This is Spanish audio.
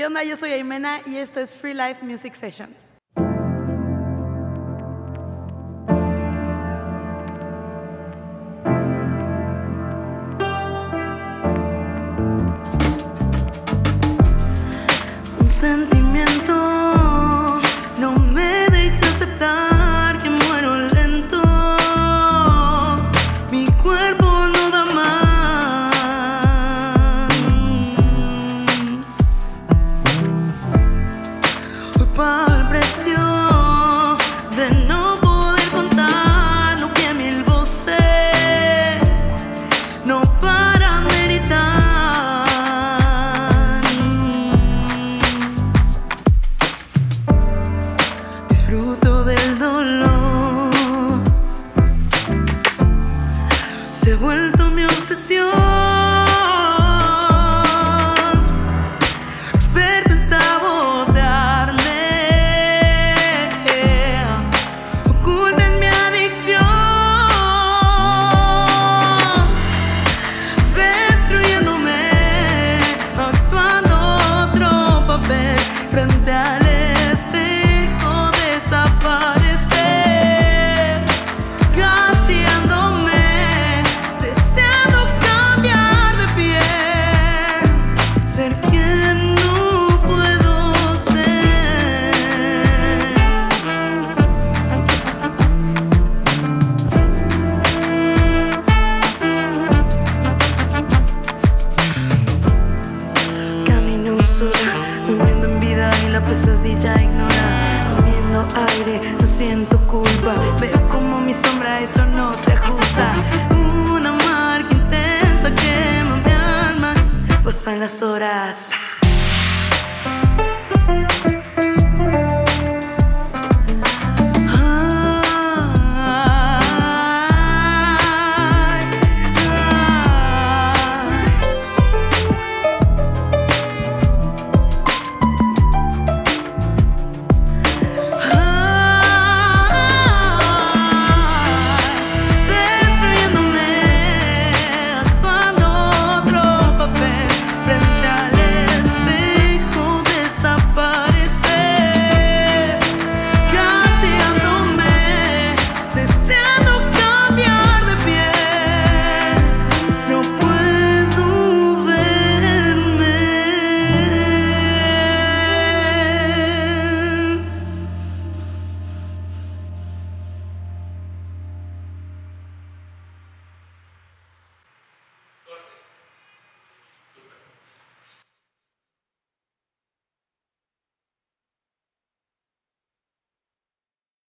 ¿Qué onda? Yo soy Aymena y esto es Free Life Music Sessions. Un sentimiento no me deja aceptar que muero lento. Mi cuerpo no da más. Hoy pago el precio de no poder contar lo que mil voces no paran de gritar. Disfruto del dolor, se ha vuelto mi obsesión. Frente al espejo desaparecer, castigándome, deseando cambiar de piel, ser quien no puedo ser. Camino sola, durmiendo en vida y la pesadilla ignora. Comiendo aire, no siento culpa. Veo como mi sombra, a eso no se ajusta. Una marca intensa quema mi alma. Pasan las horas.